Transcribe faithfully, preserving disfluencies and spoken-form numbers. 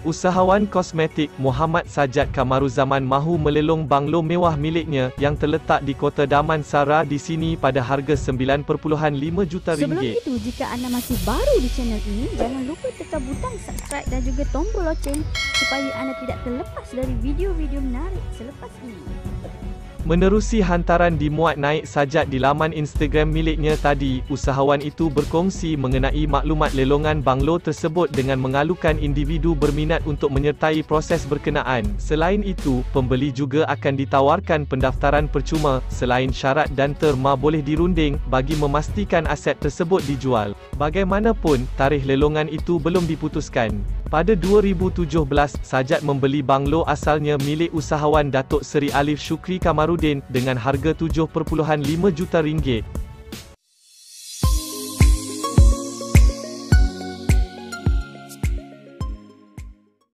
Usahawan kosmetik Muhammad Sajjad Kamaruzzaman mahu melelong banglo mewah miliknya yang terletak di kota Damansara di sini pada harga sembilan perpuluhan lima juta ringgit. Sebelum itu, jika anda masih baru di channel ini, jangan lupa tekan butang subscribe dan juga tombol loceng supaya anda tidak terlepas dari video-video menarik selepas ini. Menerusi hantaran dimuat naik Sajjad di laman Instagram miliknya tadi, usahawan itu berkongsi mengenai maklumat lelongan banglo tersebut dengan mengalukan individu berminat untuk menyertai proses berkenaan. Selain itu, pembeli juga akan ditawarkan pendaftaran percuma, selain syarat dan terma boleh dirunding, bagi memastikan aset tersebut dijual. Bagaimanapun, tarikh lelongan itu belum diputuskan. Pada dua ribu tujuh belas, Sajjad membeli banglo asalnya milik usahawan Datuk Seri Aliff Syukri Kamaruzzaman Roden dengan harga tujuh perpuluhan lima juta ringgit.